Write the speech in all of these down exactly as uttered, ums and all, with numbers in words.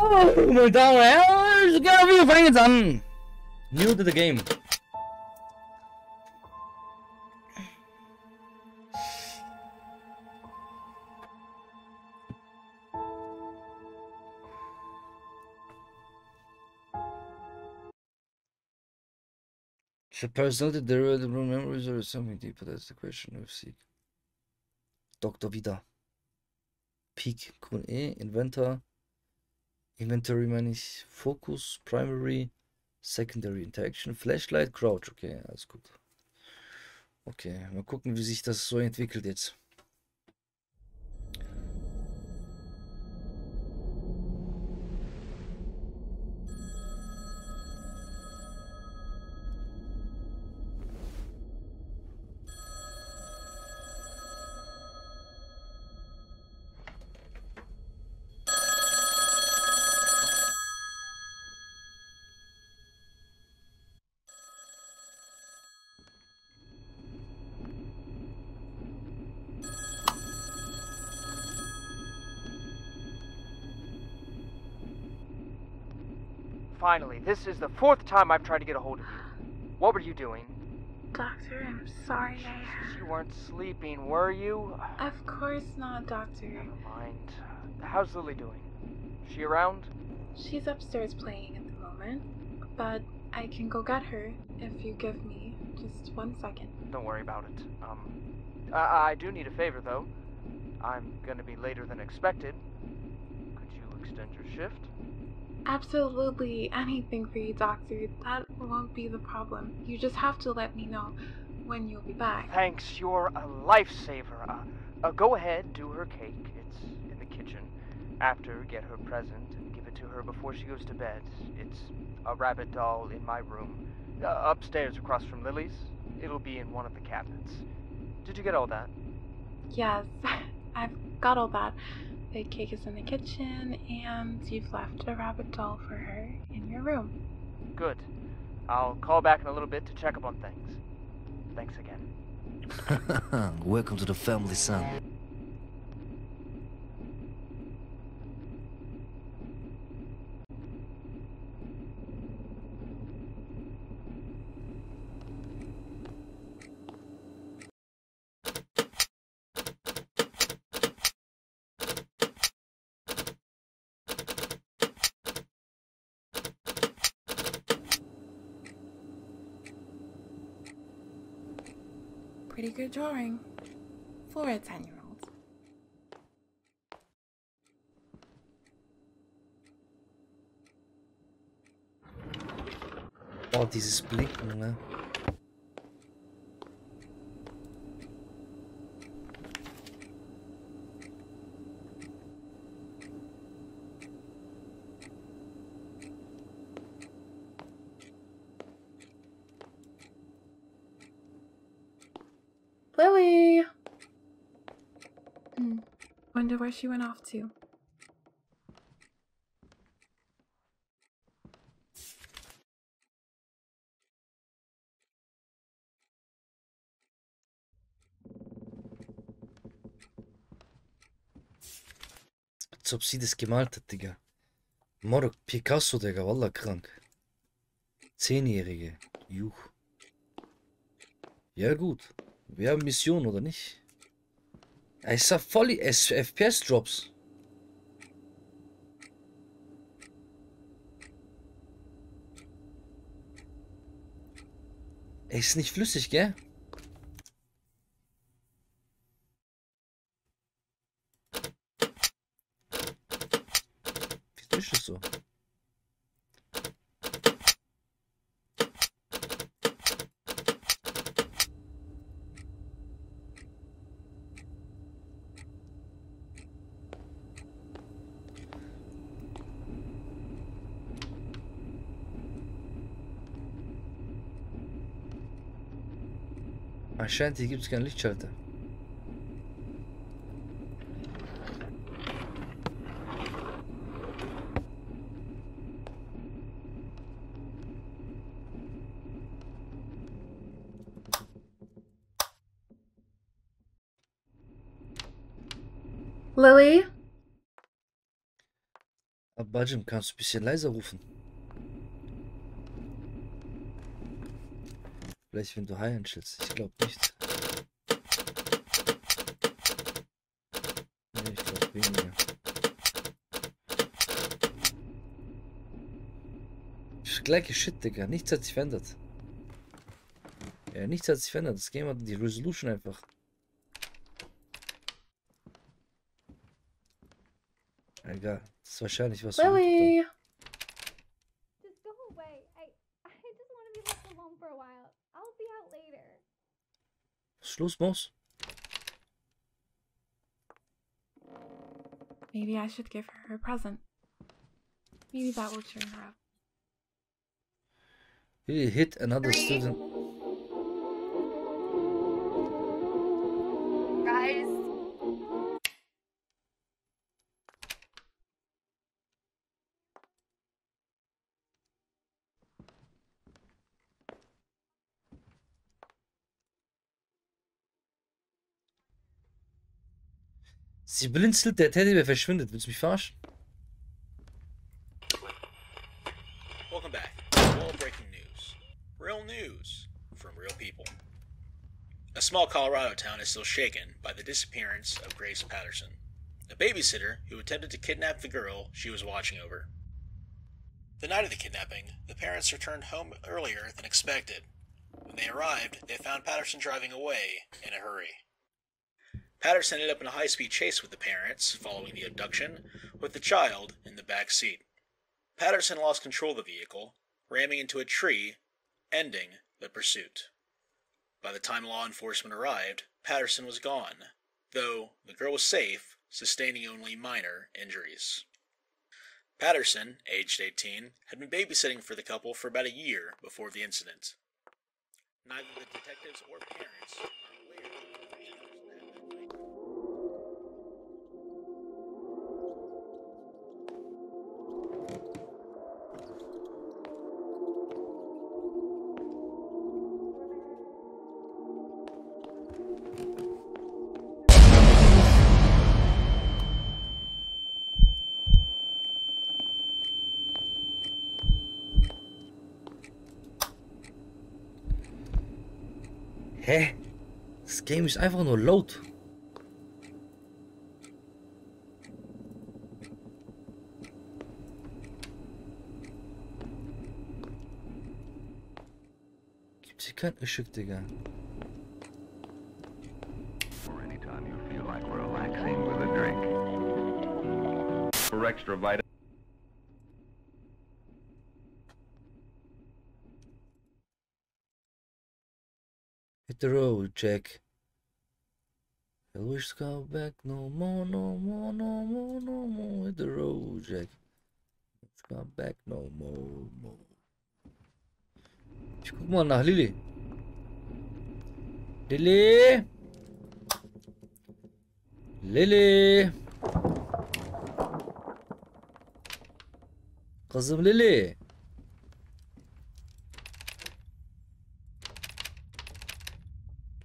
We're down. Let's get over your friends. I'm new to the game. The personality, the room memories, or something deeper? That's the question we seek. Doctor Vida. Peak, Q and A, Inventor, Inventory, manage, Focus, Primary, Secondary Interaction, Flashlight, Crouch. Okay, alles gut. Okay, mal gucken, wie sich das so entwickelt jetzt. Finally, this is the fourth time I've tried to get a hold of you. What were you doing? Doctor, I'm sorry. Jesus, you weren't sleeping, were you? Of course not, Doctor. Never mind. How's Lily doing? She around? She's upstairs playing at the moment, but I can go get her if you give me just one second. Don't worry about it. Um, I, I do need a favor, though. I'm gonna be later than expected. Could you extend your shift? Absolutely anything for you, Doctor. That won't be the problem. You just have to let me know when you'll be back. Thanks, you're a lifesaver. Uh, uh, go ahead, do her cake. It's in the kitchen. After, get her present and give it to her before she goes to bed. It's a rabbit doll in my room. Uh, upstairs across from Lily's. It'll be in one of the cabinets. Did you get all that? Yes, I've got all that. The cake is in the kitchen, and you've left a rabbit doll for her in your room. Good. I'll call back in a little bit to check up on things. Thanks again. Welcome to the family, son. Pretty good drawing for a ten-year-old. Oh, dieses Blicken, ne? Lily! Hmm. Wonder where she went off to. Als ob sie das gemalt hat, Digga. Morok, Picasso, Digga, wallah, krank. Zehnjährige. Juch. Ja, gut. Wir haben Mission, oder nicht? Es ist voll die F P S-Drops. Er ist nicht flüssig, gell? Wie ist das so? Anscheinend hier gibt es keinen Lichtschalter. Lily? Abbacım, kannst du ein bisschen leiser rufen? Vielleicht, wenn du High einschätzt. Ich glaube nicht. Nee, ich glaube weniger. Gleiche Shit, Digga. Nichts hat sich verändert. Ja, nichts hat sich verändert. Das Game hat die Resolution einfach. Egal. Das ist wahrscheinlich was. Lily! Just go away. I, I just want to be left alone for a while. I'll be out later. Was ist los, Maus? Maybe I should give her a present. Maybe that will cheer her up. He hit another student. Guys. Sie blinzelt, der Teddybär verschwindet. Willst du mich verarschen? A small Colorado town is still shaken by the disappearance of Grace Patterson, a babysitter who attempted to kidnap the girl she was watching over. The night of the kidnapping, the parents returned home earlier than expected. When they arrived, they found Patterson driving away in a hurry. Patterson ended up in a high-speed chase with the parents following the abduction, with the child in the back seat. Patterson lost control of the vehicle, ramming into a tree, ending the pursuit. By the time law enforcement arrived, Patterson was gone, though the girl was safe, sustaining only minor injuries. Patterson, aged eighteen, had been babysitting for the couple for about a year before the incident. Neither the detectives or parents are aware of the reason for that night. Hä? Das Game ist einfach nur laut. Gibt's hier kein Geschütz, Digga? For extra Vida. Hit the road, Jack. I wish to go back no more, no more, no more, no more. Hit the road, Jack. Let's go back no more, more. Ich guck mal nach Lily. Lily. Lily. Kızım Lily.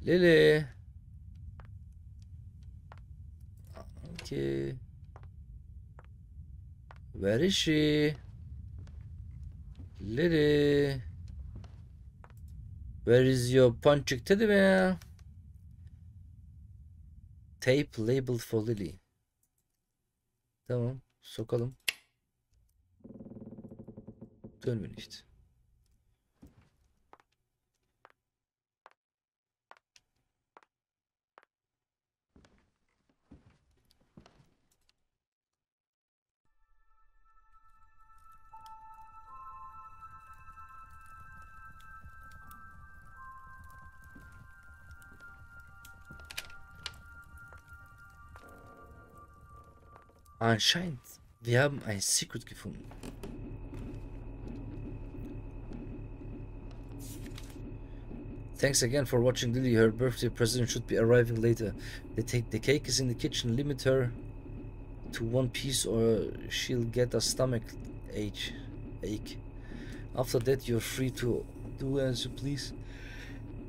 Lily. Okay. Where is she? Lily. Where is your ponchik teddy bear? Tape labeled for Lily. Tamam, sokalım. Können wir nicht. Anscheinend, wir haben ein Secret gefunden. Thanks again for watching Lily. Her birthday present should be arriving later. They take the cake is in the kitchen. Limit her to one piece or she'll get a stomach ache. ache. After that, you're free to do as you please.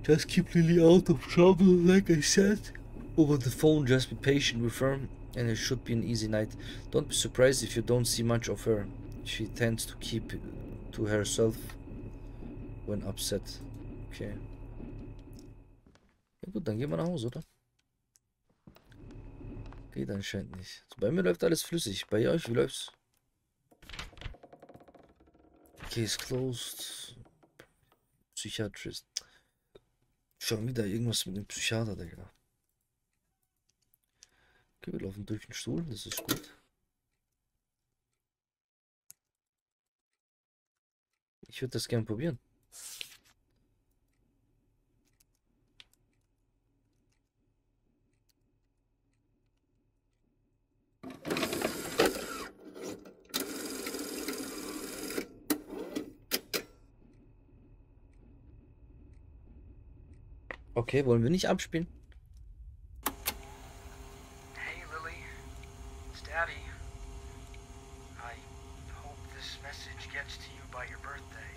Just keep Lily out of trouble, like I said. Over the phone, just be patient with her and it should be an easy night. Don't be surprised if you don't see much of her. She tends to keep to herself when upset. Okay. Ja gut, dann gehen wir nach Hause, oder? Geht anscheinend nicht. Also bei mir läuft alles flüssig. Bei euch, wie läuft's? Case closed. Psychiatrist. Schon wieder irgendwas mit dem Psychiater, Digga. Okay, wir laufen durch den Stuhl, das ist gut. Ich würde das gerne probieren. Okay, wollen wir nicht abspielen? Hey Lily, it's Daddy. I hope this message gets to you by your birthday.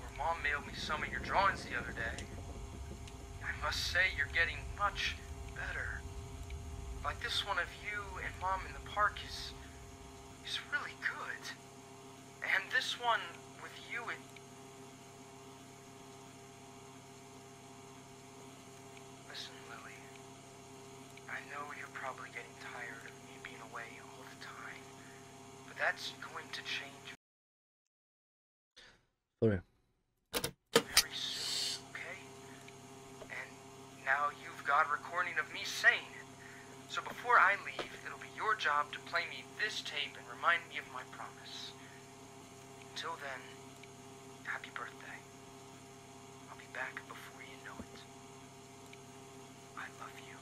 Your mom mailed me some of your drawings the other day. I must say you're getting much better. Like this one of you and Mom in the park is is really good. And this one with you it. That's going to change. Sorry. Very soon, okay? And now you've got a recording of me saying it. So before I leave, it'll be your job to play me this tape and remind me of my promise. Until then, happy birthday. I'll be back before you know it. I love you.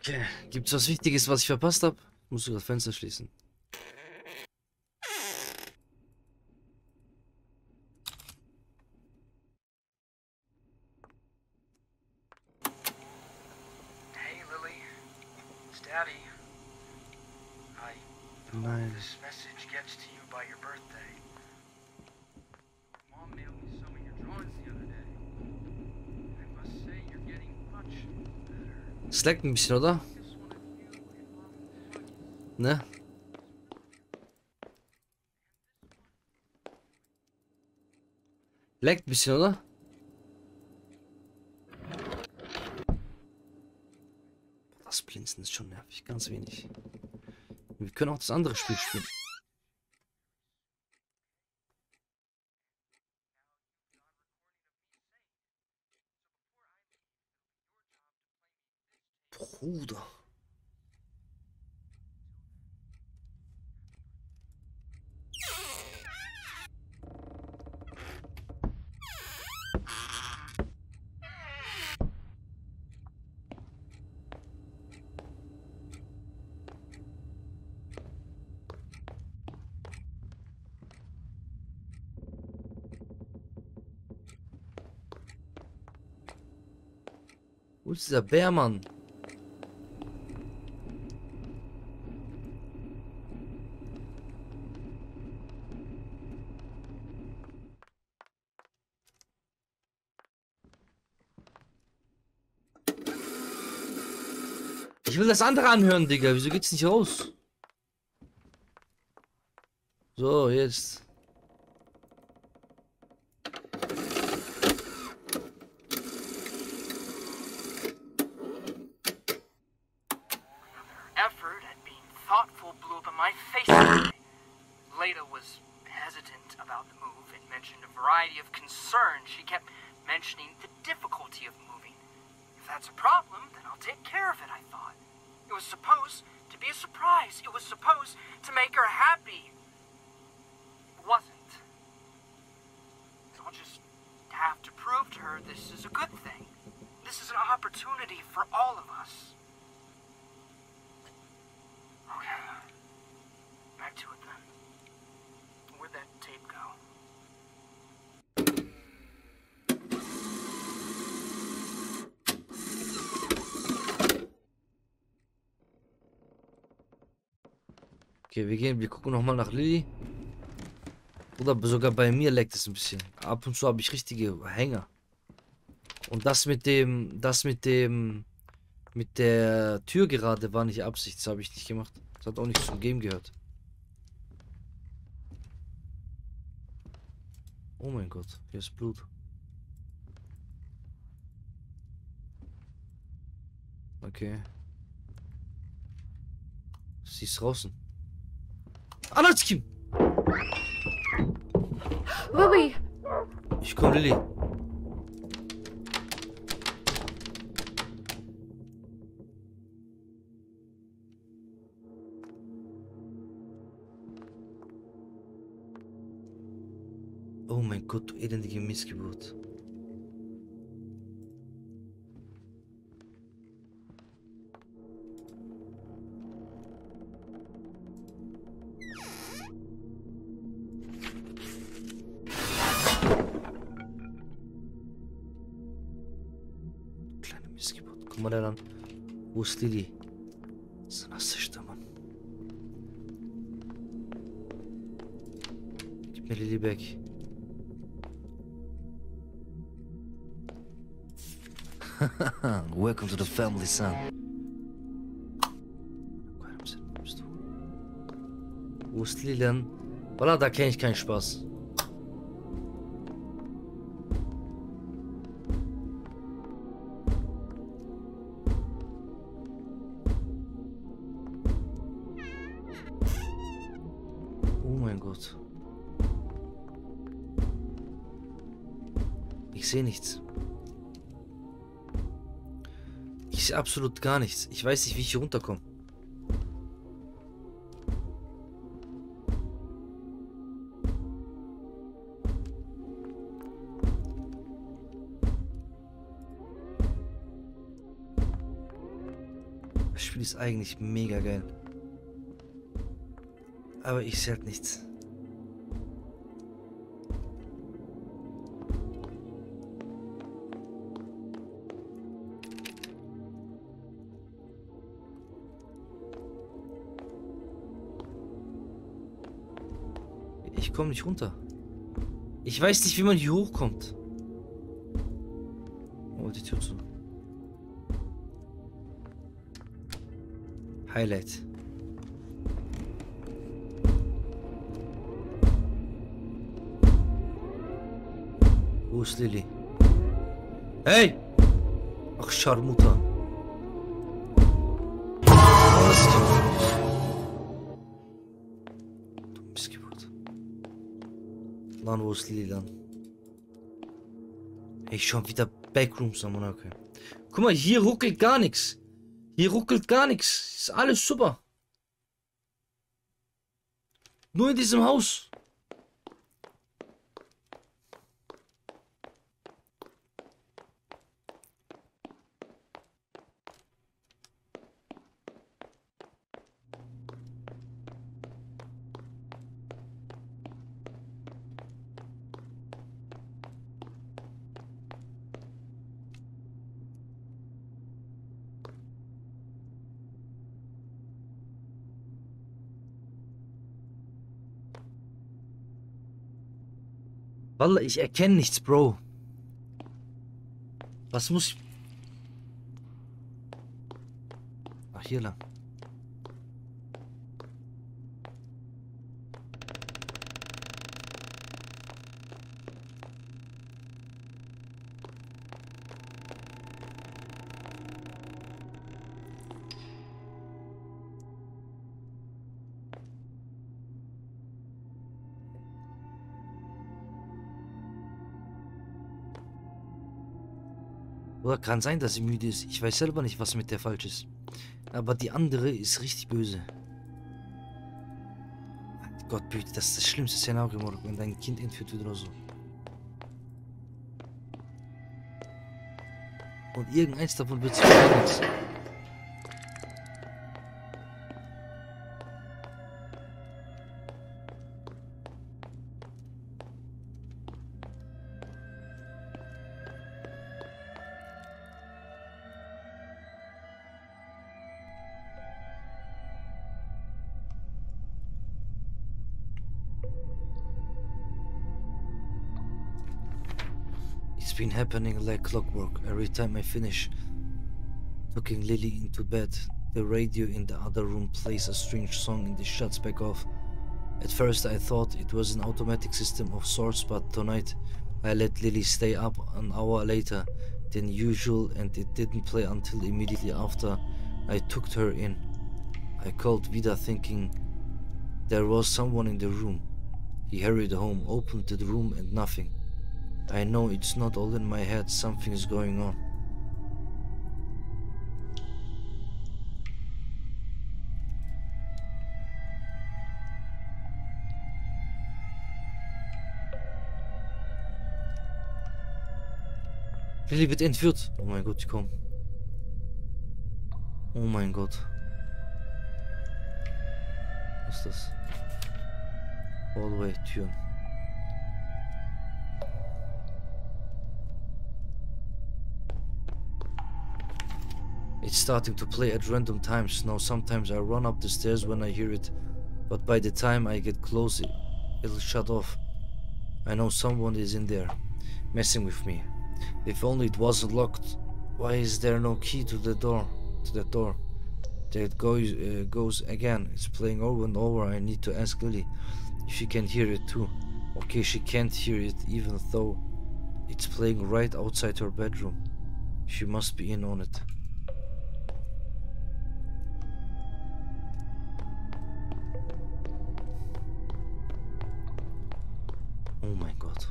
Okay, gibt's was Wichtiges, was ich verpasst habe? Muss sogar das Fenster schließen. Hey Lily, it's Daddy. I hope this message gets to you by your birthday. Mom mailed me some of your drawings the other day. I must say you're getting much better. Es leckt ein bisschen, oder? Ne? Leckt ein bisschen, oder? Das Blinzen ist schon nervig, ganz wenig. Wir können auch das andere Spiel spielen. Bruder. Wo ist dieser Bärmann? Ich will das andere anhören, Digga. Wieso geht's nicht raus? So, jetzt. Okay, wir gehen, wir gucken nochmal nach Lilly. Oder sogar bei mir leckt es ein bisschen. Ab und zu habe ich richtige Hänger. Und das mit dem, das mit dem Mit der Tür gerade war nicht Absicht, das habe ich nicht gemacht. Das hat auch nichts zum Game gehört. Oh mein Gott, hier ist Blut. Okay. Sie ist draußen. Anatschkin! Lily! Ich komme, Lily. Oh mein Gott, du elendige Missgeburt. Kleine Missgeburt. Guck mal da an. Wo ist Lily? So nass ist der Mann. Gib mir Lily weg. Welcome to the family, son. Wo ist Lilan? Voilà, da kenne ich keinen Spaß. Oh mein Gott. Ich sehe nichts. Ich sehe absolut gar nichts. Ich weiß nicht, wie ich hier runterkomme. Das Spiel ist eigentlich mega geil. Aber ich sehe halt nichts. Ich komme nicht runter. Ich weiß nicht, wie man hier hochkommt. Oh, die Tür zu. Highlight. Wo ist Lily? Hey! Ach, Scharmutter. Lan wo ist Lily dann? Ey, schon wieder Backrooms am Monaco. Guck mal, hier ruckelt gar nichts. Hier ruckelt gar nichts. Ist alles super. Nur in diesem Haus. Wallah, ich erkenne nichts, Bro. Was muss ich... Ach, hier lang. Oder kann sein, dass sie müde ist. Ich weiß selber nicht, was mit der falsch ist. Aber die andere ist richtig böse. Gott behüte, das ist das schlimmste Szenario morgen, wenn dein Kind entführt wird oder so. Und irgendeins davon wird sich verletzen. It's been happening like clockwork every time I finish Tucking Lily into bed, the radio in the other room plays a strange song and it shuts back off. At first I thought it was an automatic system of sorts, but tonight I let Lily stay up an hour later than usual and it didn't play until immediately after I took her in. I called Vida thinking there was someone in the room. He hurried home, opened the room and nothing. I know it's not all in my head, something is going on. Lily wird entführt. Oh mein Gott, komm. Oh mein Gott. Was ist das? Hallway, Türen. It's starting to play at random times. Now sometimes I run up the stairs when I hear it, but by the time I get close, it, it'll shut off. I know someone is in there, messing with me. If only it wasn't locked. Why is there no key to the door? To the door. There it goes, uh, goes again. It's playing over and over. I need to ask Lily if she can hear it too. Okay, she can't hear it even though it's playing right outside her bedroom. She must be in on it. Oh my god.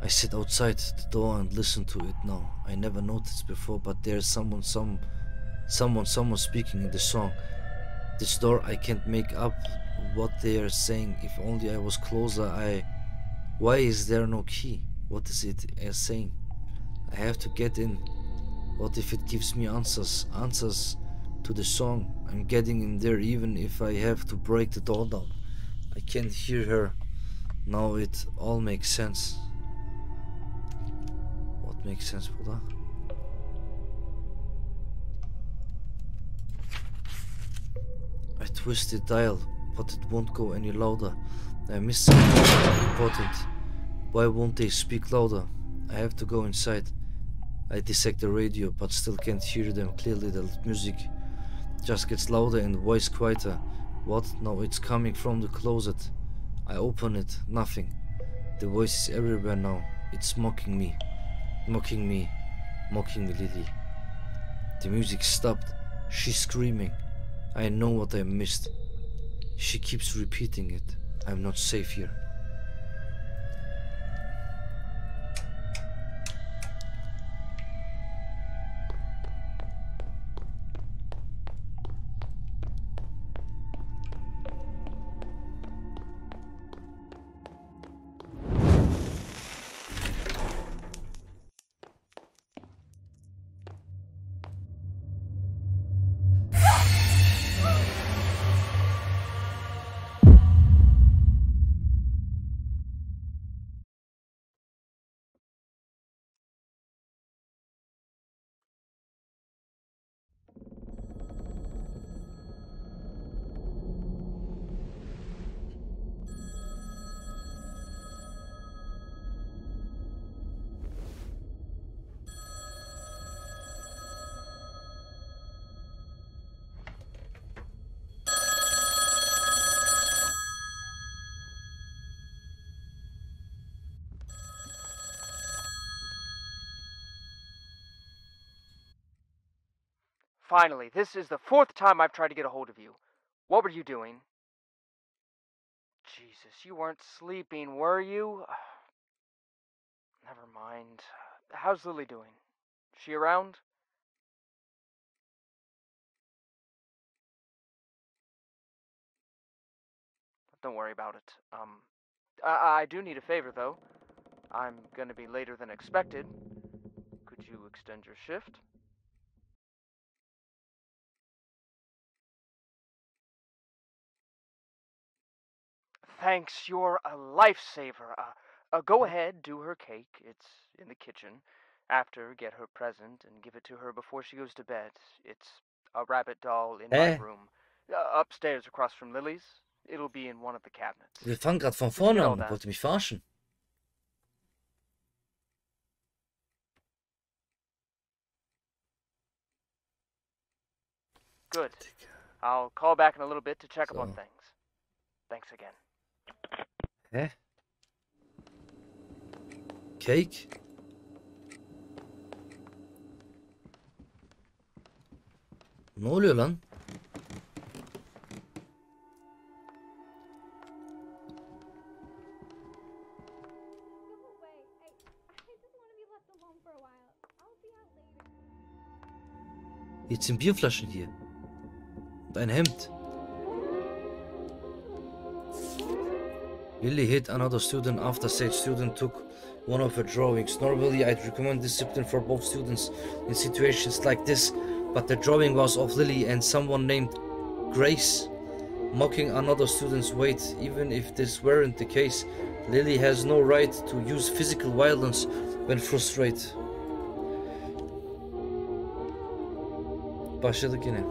I sit outside the door and listen to it now. I never noticed before, but there's someone, some, someone, someone speaking in the song. This door, I can't make up what they are saying. If only I was closer, I... Why is there no key? What is it saying? I have to get in. What if it gives me answers, answers to the song? I'm getting in there even if I have to break the door down. I can't hear her. Now it all makes sense. Makes sense, brother. I twist the dial, but it won't go any louder. I missed something important. Why won't they speak louder? I have to go inside. I dissect the radio, but still can't hear them clearly. The music just gets louder and voice quieter. What? No, it's coming from the closet. I open it. Nothing. The voice is everywhere now. It's mocking me. Mocking me, mocking Lily. The music stopped. She's screaming. I know what I missed. She keeps repeating it. I'm not safe here. Finally, this is the fourth time I've tried to get a hold of you. What were you doing? Jesus, you weren't sleeping, were you? Never mind. How's Lily doing? She around? Don't worry about it. Um, I, I do need a favor, though. I'm gonna be later than expected. Could you extend your shift? Thanks, you're a lifesaver. Uh, uh, go ahead, do her cake. It's in the kitchen. After, get her present and give it to her before she goes to bed. It's a rabbit doll in eh? my room. Uh, upstairs across from Lily's. it'll be in one of the cabinets. Wir fangen gerade von vorne an. Wollt ihr mich verarschen? Good. I'll call back in a little bit to check so. up on things. Thanks again. Hä? Cake? Ne oluyor lan? Jetzt sind Bierflaschen hier. Und ein Hemd. Lily hit another student after said student took one of her drawings. Normally I'd recommend discipline for both students in situations like this, but the drawing was of Lily and someone named Grace mocking another student's weight. Even if this weren't the case, Lily has no right to use physical violence when frustrated. Başladık yine.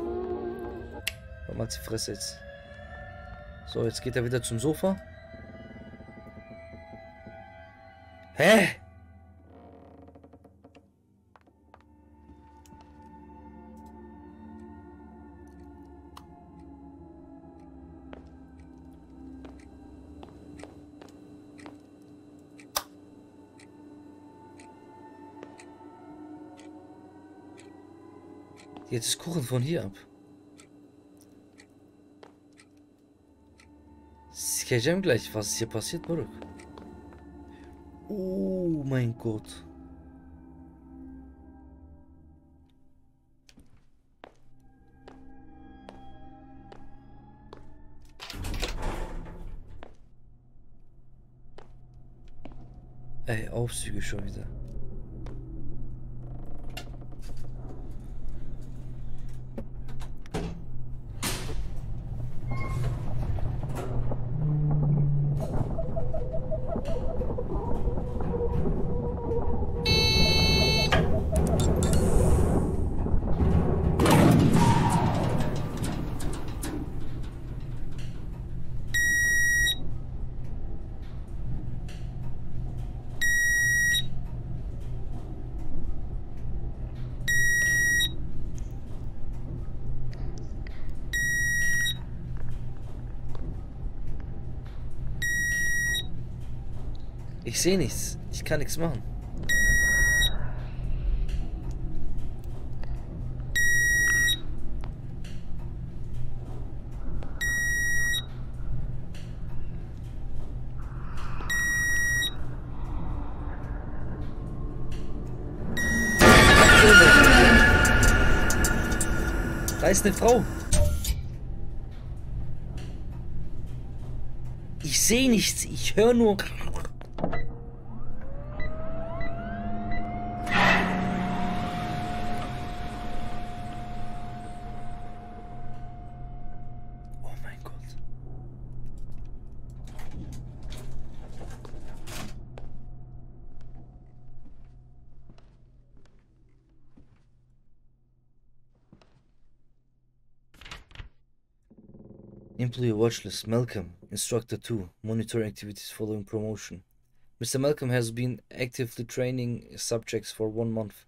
Komm mal die Fresse jetzt. So, jetzt geht er wieder zum Sofa. Hä? Jetzt ist Kuchen von hier ab. Sikeceğim gleich, was ist hier passiert, Buruk? Oh mein Gott. Ey, Aufzüge schon wieder. Ich sehe nichts. Ich kann nichts machen. Da ist eine Frau. Ich sehe nichts. Ich höre nur... Employee watchlist. Malcolm, Instructor two, monitor activities following promotion. Mister Malcolm has been actively training subjects for one month.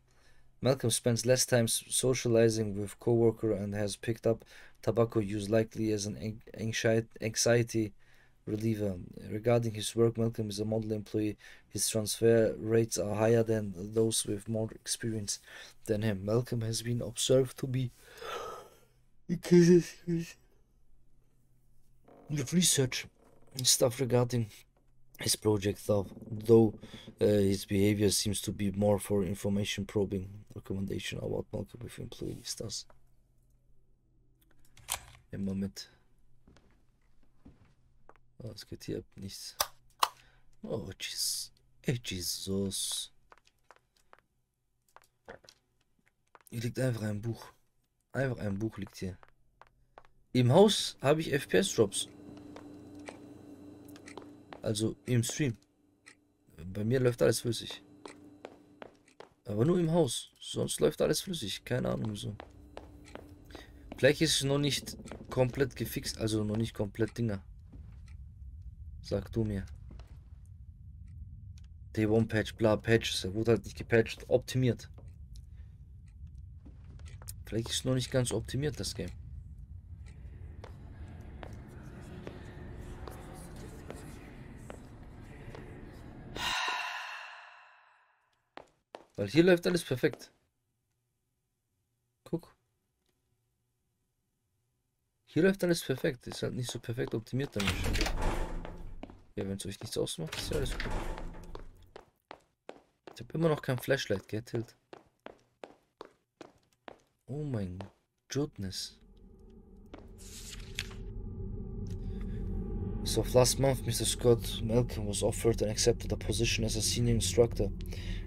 Malcolm spends less time socializing with co-worker and has picked up tobacco use, likely as an anxiety reliever. Regarding his work, Malcolm is a model employee. His transfer rates are higher than those with more experience than him. Malcolm has been observed to be... with research and stuff regarding his project, though, though uh, his behavior seems to be more for information probing. Recommendation about Malcolm with employees does. Im Moment. Oh, es geht hier nichts. Oh, Jesus. Hey, Jesus. Hier liegt einfach ein Buch. Einfach ein Buch liegt hier. Im Haus habe ich F P S-Drops. Also im Stream. Bei mir läuft alles flüssig. Aber nur im Haus. Sonst läuft alles flüssig. Keine Ahnung wieso. Vielleicht ist es noch nicht komplett gefixt. Also noch nicht komplett Dinger. Sag du mir. D eins Patch, bla, Patches. Er wurde halt nicht gepatcht. Optimiert. Vielleicht ist es noch nicht ganz optimiert, das Game. Weil hier läuft alles perfekt. Guck. Hier läuft alles perfekt. Ist halt nicht so perfekt optimiert damit. Ja, wenn es euch nichts ausmacht, ist ja alles gut. Ich habe immer noch kein Flashlight, gell, Tilt? Oh mein goodness. So last month, Mister Scott Malcolm was offered and accepted a position as a senior instructor.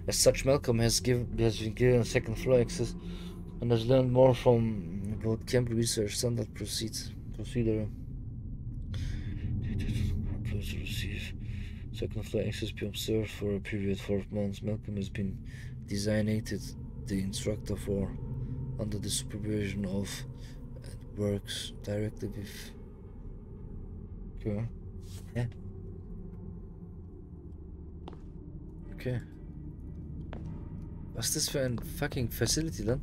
As such, Malcolm has, give, has been given a second floor access and has learned more from about camp research standard proceeds, procedure. Second floor access be observed for a period of four months. Malcolm has been designated the instructor for under the supervision of and works directly with. Okay. Yeah. Okay. Was ist das für ein fucking Facility dann?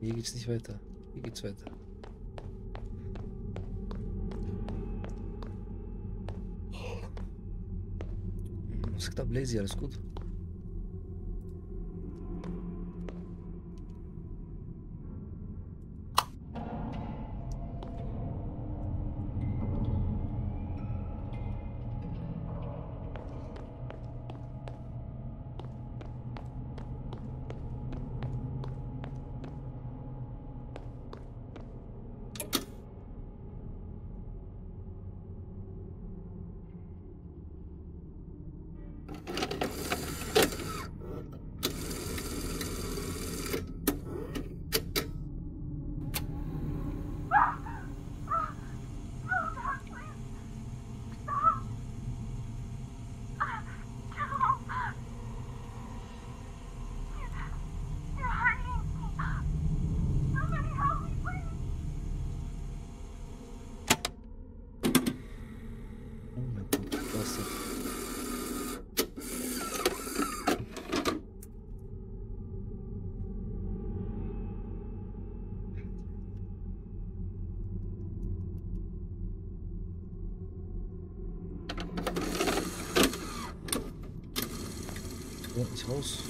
Hier geht's nicht weiter. Hier geht's weiter. Was geht ab, Lazy? Alles gut? Nicht raus.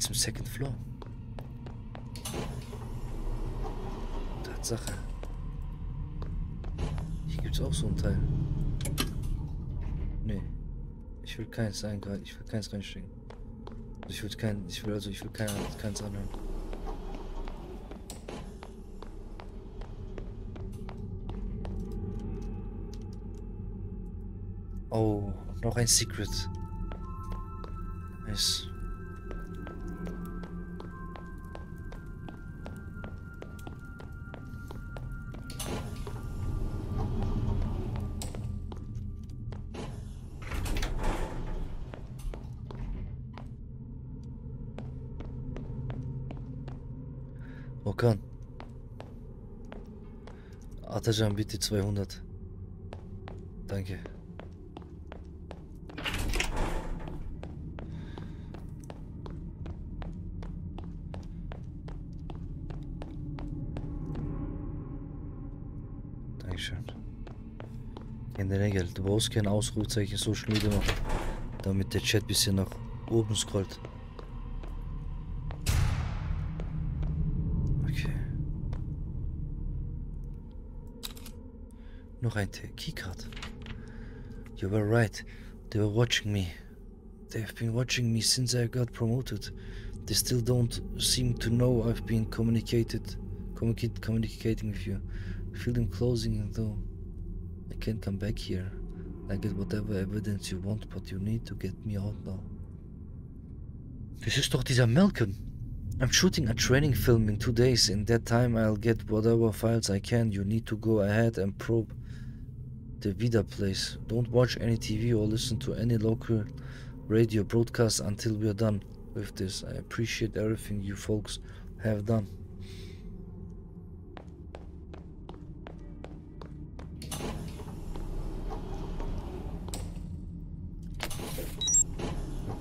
Zum Second Floor. Tatsache. Hier gibt es auch so ein Teil. Nee. Ich will keins rein, ich will keins reinstecken. Also ich will kein, ich will also ich will kein, keins anhören. Oh, noch ein Secret. Nice. Okan. Atacan bitte zweihundert. Danke. Dankeschön. In der Regel, du brauchst kein Ausrufezeichen Social Media machen, damit der Chat ein bisschen nach oben scrollt. Okay. Noch ein Keycard. You were right. They were watching me. They've been watching me since I got promoted. They still don't seem to know I've been communicated, communicate, communicating with you. I feel them closing though. I can't come back here. I get whatever evidence you want, but you need to get me out now. This is doch dieser Malcolm. I'm shooting a training film in two days. In that time I'll get whatever files I can. You need to go ahead and probe the Vida place. Don't watch any T V or listen to any local radio broadcast until we are done with this. I appreciate everything you folks have done.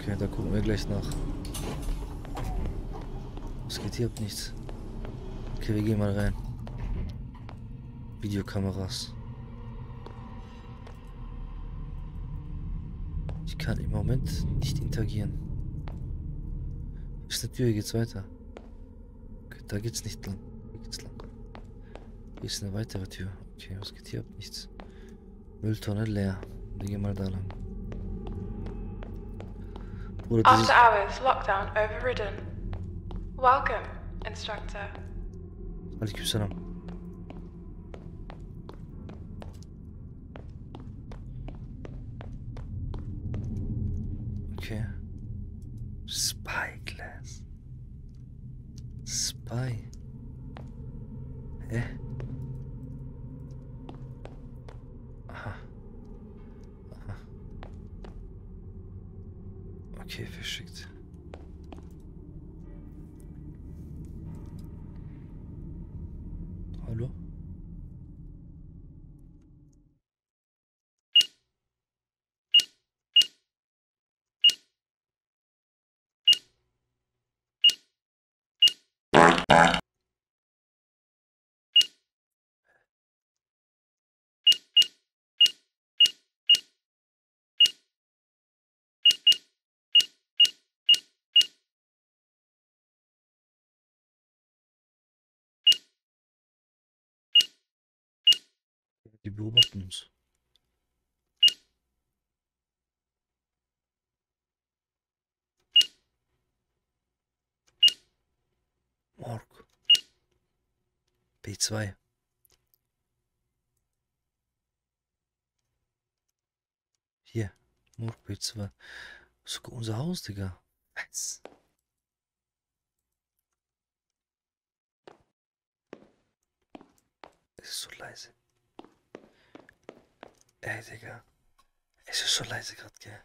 Okay, da gucken wir gleich nach. Es geht hier ab nichts. Okay, wir gehen mal rein. Videokameras. Ich kann im Moment nicht interagieren. Ist eine Tür, hier geht's weiter. Okay, da geht's nicht lang. Hier geht's lang. Hier ist eine weitere Tür. Okay, was geht hier ab? Nichts. Mülltonne leer. Wir gehen mal da lang. After hours, lockdown overridden. Welcome, Instructor. Aleyküm selam. Okay. Spy glass. Spy. Hä? Aha. Aha. Okay, verschickt. Hallo? Die beobachten uns. Morg. B zwei. Hier. Morg B zwei. Sogar unser Haus, Digga. Was? Es ist so leise. Ey, Digga. Es ist so leise gerade, gell?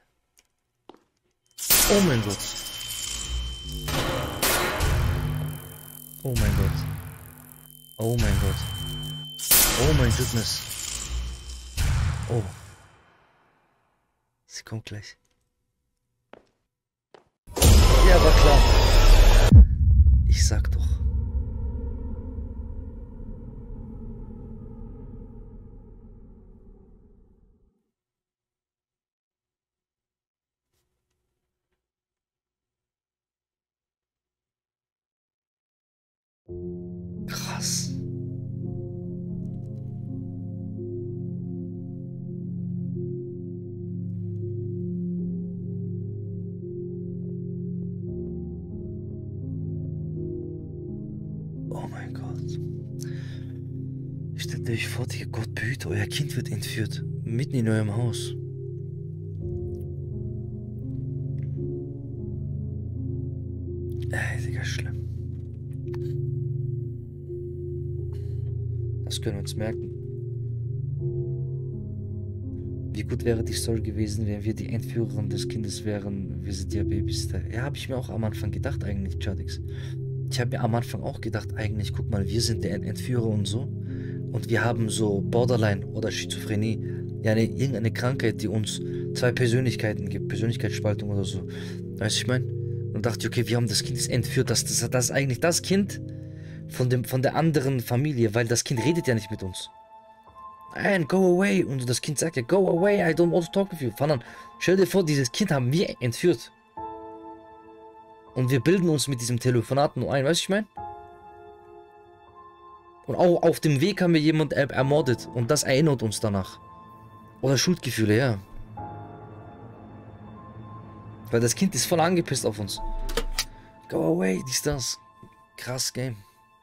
Oh mein Gott. Oh mein Gott. Oh mein Gott. Oh mein Goodness. Oh. Sie kommt gleich. Ja, war klar. Ich sag doch. Krass. Oh mein Gott. Stellt euch vor, ihr Gott behüte, euer Kind wird entführt. Mitten in eurem Haus. Ey, Digga, schlimm. Das können wir uns merken. Wie gut wäre die Story gewesen, wenn wir die Entführerin des Kindes wären. Wir sind ja Babysitter. Ja, habe ich mir auch am Anfang gedacht eigentlich, Chadix. Ich habe mir am Anfang auch gedacht eigentlich, guck mal, wir sind der Entführer und so. Und wir haben so Borderline oder Schizophrenie. Ja, eine, irgendeine Krankheit, die uns zwei Persönlichkeiten gibt. Persönlichkeitsspaltung oder so. Weißt du, ich meine? Und dachte, okay, wir haben das Kind entführt. Das, das, das ist eigentlich das Kind... Von, dem, von der anderen Familie, weil das Kind redet ja nicht mit uns. Nein, go away. Und das Kind sagte, go away, I don't want to talk with you. Sondern, stell dir vor, dieses Kind haben wir entführt. Und wir bilden uns mit diesem Telefonat nur ein, weißt du, ich meine? Und auch auf dem Weg haben wir jemanden ermordet. Und das erinnert uns danach. Oder Schuldgefühle, ja. Weil das Kind ist voll angepisst auf uns. Go away, dies, das. Krass, Game.